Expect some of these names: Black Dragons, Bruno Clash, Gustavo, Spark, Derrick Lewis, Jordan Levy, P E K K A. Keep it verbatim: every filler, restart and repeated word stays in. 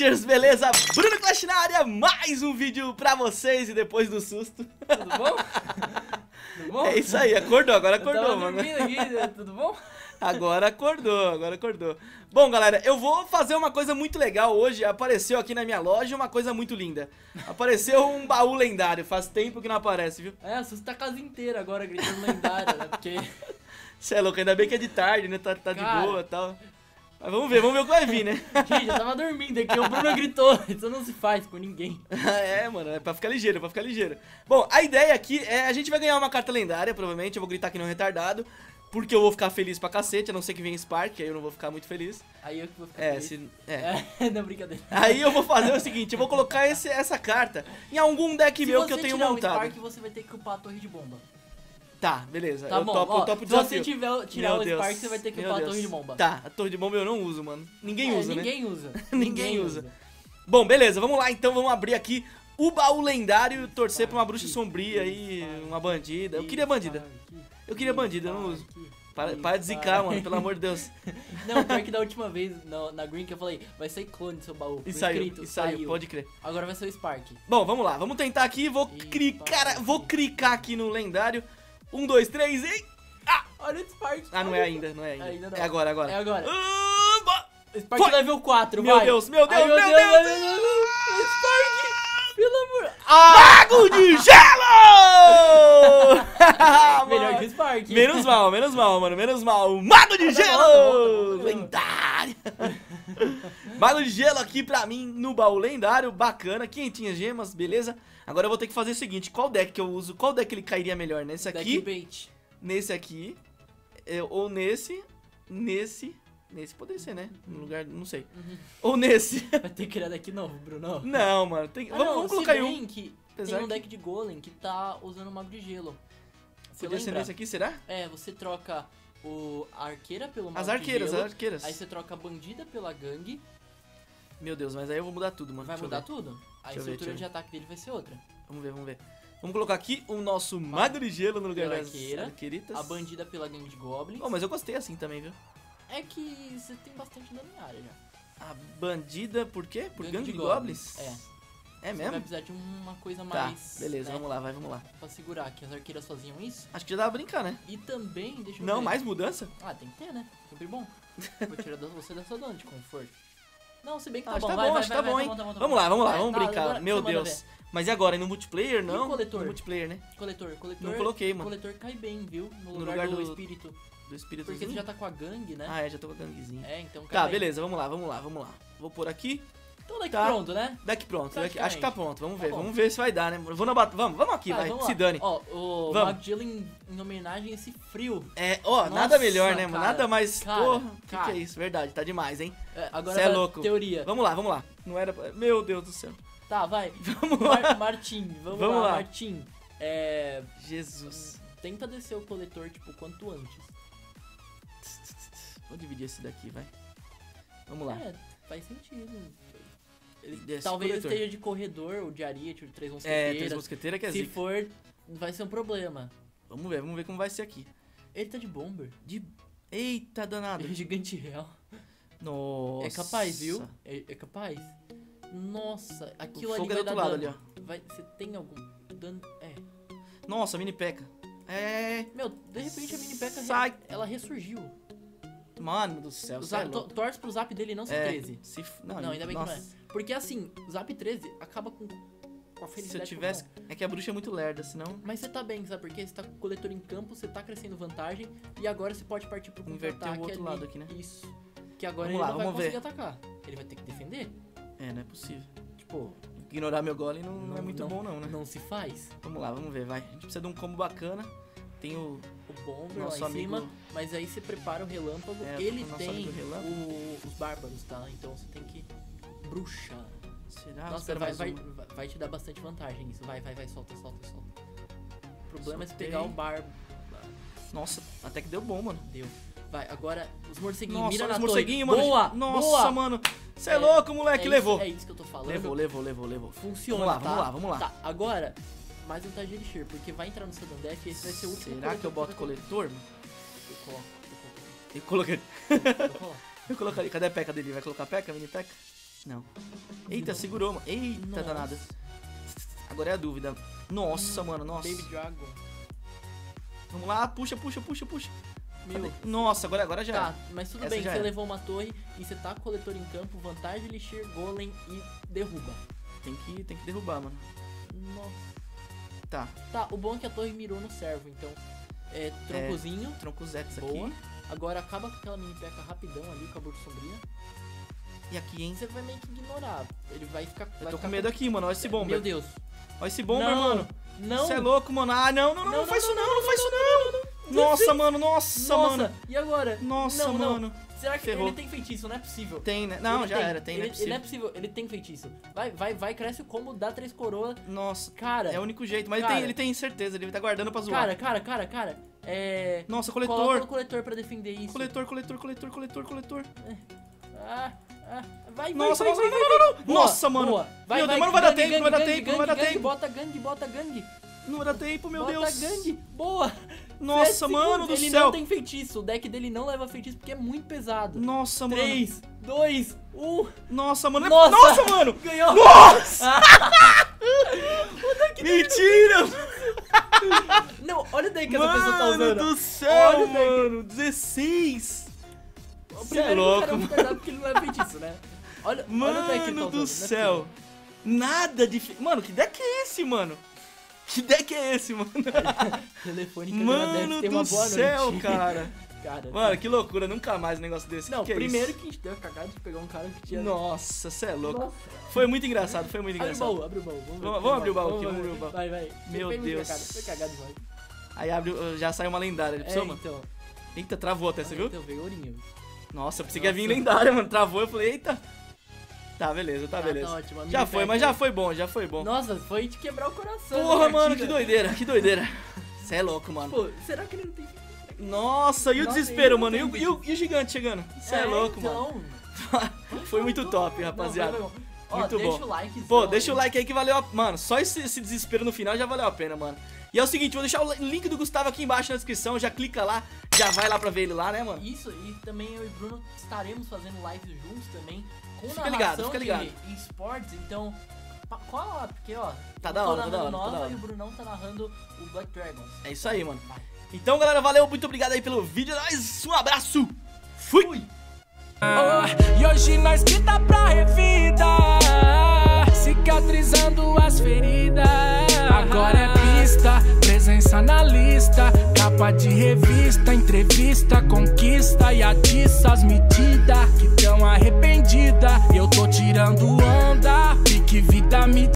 Clashers, beleza? Bruno Clash na área, mais um vídeo pra vocês e depois do susto. Tudo bom? Tudo bom? É isso aí, acordou, agora acordou, mano. Aqui, tudo bom? Agora acordou, agora acordou. Bom, galera, eu vou fazer uma coisa muito legal hoje. Apareceu aqui na minha loja uma coisa muito linda. Apareceu um baú lendário, faz tempo que não aparece, viu? É, assusta a casa inteira agora gritando lendário, né? Porque... Você é louco, ainda bem que é de tarde, né? Tá, tá de boa e tal. Mas vamos ver, vamos ver o que vai vir, né? Gente, eu tava dormindo aqui, o Bruno gritou. Isso não se faz com ninguém. É, mano, é pra ficar ligeiro, pra ficar ligeiro. Bom, a ideia aqui é a gente vai ganhar uma carta lendária, provavelmente. Eu vou gritar que não é retardado, porque eu vou ficar feliz pra cacete, a não ser que venha Spark, aí eu não vou ficar muito feliz. Aí eu que vou ficar é, feliz. Se, é, é, não, brincadeira. Aí eu vou fazer o seguinte, eu vou colocar esse, essa carta em algum deck se meu que eu tenho montado. Se você tirar o Spark, você vai ter que upar a torre de bomba. Tá, beleza. Tá eu bom, topo, ó, eu topo se você tiver, tirar meu o Spark, Deus. Você vai ter que upar a torre de bomba. Tá, a torre de bomba eu não uso, mano. Ninguém é, usa, ninguém né? Usa. ninguém, ninguém usa. Ninguém usa. Bom, beleza, vamos lá então, vamos abrir aqui o baú lendário, torcer pra uma bruxa sombria aí, uma bandida. Eu queria bandida. Eu queria bandida, eu não uso. Para, para de zicar, mano, pelo amor de Deus. Não, pior que da última vez na, na Green que eu falei, vai sair clone do seu baú. E saiu, escrito, e saiu, saiu, pode crer. Agora vai ser o Spark. Bom, vamos lá, vamos tentar aqui, vou clicar, vou clicar aqui no lendário. Um, dois, três e... Ah! Olha o Spark. Ah, não é ainda, não é ainda. ainda não. É agora, agora. É agora. Uh, Spark foi. level quatro, meu vai. Deus, meu Deus, Ai, meu Deus, meu Deus. Deus, Deus. Deus. Spark, pelo amor... Ah. Mago de gelo! Melhor que o Spark. Menos mal, menos mal, mano. Menos mal. Mago de gelo! Lendário! Mago de gelo aqui pra mim no baú lendário. Bacana. Quentinhas gemas, beleza? Agora eu vou ter que fazer o seguinte. Qual deck que eu uso? Qual deck ele cairia melhor? Nesse aqui? Deck bait. Nesse aqui. Eu, ou nesse. Nesse. Nesse poderia ser, né? No lugar, não sei. Uhum. Ou nesse. Vai ter que criar deck novo, Bruno. Não, mano. Tem, ah, vamos não, vamos colocar aí um. Que tem um deck de golem que tá usando o mago de gelo. Você podia ser nesse aqui, será? É, você troca o a arqueira pelo mago de gelo. As arqueiras, as arqueiras. Aí você troca a bandida pela gangue. Meu Deus, mas aí eu vou mudar tudo, mano. Vai deixa mudar tudo? Aí a estrutura de ataque dele vai ser outra. Vamos ver, vamos ver. Vamos colocar aqui o nosso mago de gelo no lugar da arqueira. A bandida pela gangue de goblins. Oh, mas eu gostei assim também, viu? É que você tem bastante dano em área já. A bandida por quê? Por gangue, gangue de, de goblins? goblins? É. É você mesmo? Vai precisar de uma coisa mais... Tá, beleza, né? Vamos lá, vai, vamos lá. Pra segurar, que as arqueiras faziam isso. Acho que já dava pra brincar, né? E também, deixa eu Não, ver. mais mudança? Ah, tem que ter, né? Sempre bom. Vou tirar você dessa zona de conforto. Não, se bem que tá bom, acho que tá bom, hein? Vamos lá, vamos lá, vamos brincar. Meu Deus. Mas e agora? E no multiplayer, não? E coletor? No multiplayer, né? Coletor, coletor. Não coloquei, mano. Coletor cai bem, viu? No lugar do espírito. Do espírito. Porque tu já tá com a gangue, né? Ah, é, já tô com a ganguezinha. É, então cai. Tá, beleza, vamos lá, vamos lá, vamos lá. Vou por aqui. Então daqui pronto, né? Daqui pronto. Acho que tá pronto, vamos ver. Vamos ver se vai dar, né? Vou na bat... Vamos, vamos aqui, vai. Se dane. Ó, o Mago Gelo em homenagem a esse frio. É, ó, nada melhor, né, mano? Nada mais... Porra, o que que é isso? Verdade, tá demais, hein? Agora cê é louco. Teoria. Vamos lá, vamos lá. Não era... Meu Deus do céu. Tá, vai. Vamos lá. Mar Martim, vamos, vamos lá, lá, Martim. É... Jesus. Tenta descer o coletor, tipo, quanto antes. Vou dividir esse daqui, vai. Vamos lá. É, faz sentido. Ele, talvez ele esteja de corredor ou de areia, tipo, de três mosqueteiras. É, três mosqueteiras que é zica. Se for, vai ser um problema. Vamos ver, vamos ver como vai ser aqui. Ele tá de bomber. De... Eita, danado. É gigante real. Nossa. É capaz, viu? É, é capaz. Nossa, aquilo ali vai dar dano. Ali, ó. Vai, você tem algum dano? É. Nossa, a mini P E K K A. É. Meu, de repente a mini P E K K A, sai. Ela ressurgiu. Mano do céu, sai louco. Torce pro zap dele não ser é, treze. Se f... não, não, ainda bem nossa. que não é. Porque assim, o zap treze acaba com, com a felicidade. Se eu tivesse... É que a bruxa é muito lerda, senão... Mas você tá bem, sabe por quê? Você tá com o coletor em campo, você tá crescendo vantagem. E agora você pode partir pro contra-ataque. Inverter o outro ali. lado aqui, né? Isso. Que agora vamos ele lá, não vai vamos conseguir ver. atacar. Ele vai ter que defender. É, não é possível. Tipo, ignorar meu golem não, não, não é muito não, bom não, né? Não se faz. Vamos lá, vamos ver, vai. A gente precisa de um combo bacana. Tem o, o bomber lá em amigo... cima, mas aí você prepara o relâmpago. É, ele tem relâmpago. O, os bárbaros, tá? Então você tem que bruxa. Será? Nossa, vai, vai, vai, vai te dar bastante vantagem isso. Vai, vai, vai, solta, solta, solta. O problema Soltei. é você pegar o bar... Nossa, até que deu bom, mano. Deu. Vai, agora os morceguinhos, mira na torre. Mano. Boa, Nossa, boa. mano. Você é, é louco, moleque, é isso, levou. É isso que eu tô falando. Levou, levou, levou, levou. Funciona, vamos lá, tá? Vamos lá, vamos lá. Tá, agora, mais vantagem de elixir, porque vai entrar no seu deck e esse vai ser o último. Será que eu boto coletor, mano? Eu coloco, eu coloco. Eu coloquei. Eu colocaria. Cadê a P E K K A dele? Vai colocar P E K K A, mini P E K K A? Não. Eita, segurou, mano. Eita, nossa, danada. Agora é a dúvida. Nossa, hum, mano, nossa. Baby Dragon. Vamos lá, puxa, puxa, puxa, puxa. Meu. Nossa, agora, agora já. Tá, mas tudo essa bem, você levou uma torre e você tá com o coletor em campo, vantagem, elixir, golem e derruba. Tem que, tem que derrubar, mano. Nossa. Tá. Tá, o bom é que a torre mirou no servo, então. É, troncozinho. É, troncozetes aqui. Agora acaba com aquela mini P E K K A rapidão ali, com a burra sombria. E aqui, hein? Você vai meio que ignorar. Ele vai ficar... Vai eu tô ficar com medo com... aqui, mano. Olha esse bomber. Meu Deus. Olha esse bomber, não, mano. Não. Você é louco, mano. Ah, não, não, não. Não, não, não faz não, isso não, não faz isso não. não. Nossa, mano, nossa, nossa, mano. E agora? Nossa, não, não. mano. Será que Ferrou. ele tem feitiço? Não é possível. Tem, né? Não, ele já tem. era, tem, ele, não é possível. Ele não é possível, ele tem feitiço. Vai, vai, vai, cresce o combo, dá três coroas. Nossa, cara. É o único jeito, mas cara, ele, tem, ele tem certeza, ele tá guardando pra zoar. Cara, cara, cara, cara. É... Nossa, coletor. Coloca o coletor pra defender isso. Coletor, coletor, coletor, coletor, coletor. Ah, ah. Vai, vai, nossa, vai, vai, vai, vai, vai, vai, vai. Boa, nossa, boa, mano. Boa. Vai, meu Deus, mas não vai dar tempo, não vai dar tempo, não vai dar tempo. Bota gangue, bota gangue. Não vai dar tempo, meu Deus. Bota gangue, boa. Nossa, mano do céu. Ele não tem feitiço, o deck dele não leva feitiço porque é muito pesado. Nossa, mano. três, dois, um. Nossa, mano. Nossa, Nossa mano. Ganhou. Nossa. O deck dele. Mentira. Não, olha o deck que essa pessoa tá usando. Mano do céu, olha o deck. Mano. dezesseis. O primeiro é louco, cara, porque ele não leva feitiço, né? Olha, mano, olha o deck que ele tá usando. Mano do céu. Nada de... Mano, que deck é esse, mano? Que deck é esse, mano? Telefone mano do céu, cara. Cara. Mano, que loucura, nunca mais um negócio desse. Não, que que primeiro é que a gente deu a cagada de pegar um cara que tinha... Nossa, cê é louco. Nossa. Foi muito engraçado, foi muito engraçado. Abre o baú, abre o baú. Vamos, vamos, vamos abrir o baú aqui, vamos abrir o baú. Vai, vai. Meu Deus. Deus. Cagado, foi cagado demais. Aí abre, já sai uma lendária, ele precisou, é, mano? Então. Eita, travou até, ah, você então, viu? Então, veio ourinho. Nossa, eu pensei que ia vir lendária, mano. Travou, eu falei, eita. Tá, beleza, tá, ah, beleza. Tá ótimo, já foi, mas já foi bom, já foi bom. Nossa, foi de quebrar o coração. Porra, mano, que doideira, que doideira. Você é louco, mano. Pô, será que ele não tem... Nossa, e o Nossa, desespero, mano. E o, e, o, e o gigante chegando. Você é, é louco, então... mano. Foi muito top, rapaziada. Não, foi bom. Muito Ó, bom. Deixa o like. Pô, deixa o like aí que valeu a... Mano, só esse, esse desespero no final já valeu a pena, mano. E é o seguinte, vou deixar o link do Gustavo aqui embaixo na descrição, já clica lá, já vai lá pra ver ele lá, né, mano? Isso, e também eu e o Bruno estaremos fazendo lives juntos também, com fica narração ligado, fica ligado. de esportes, então, cola lá, porque, ó, tá da hora, tá da hora, nova, tá da hora. E o Brunão tá narrando o Black Dragons. É isso aí, mano. Vai. Então, galera, valeu, muito obrigado aí pelo vídeo, nós, um abraço, fui! Fui. Oh, e hoje nós que tá pra revida, cicatrizando as feridas, agora é presença na lista, capa de revista, entrevista, conquista e atiça as medidas que tão arrependida. Eu tô tirando onda, pique vitamina.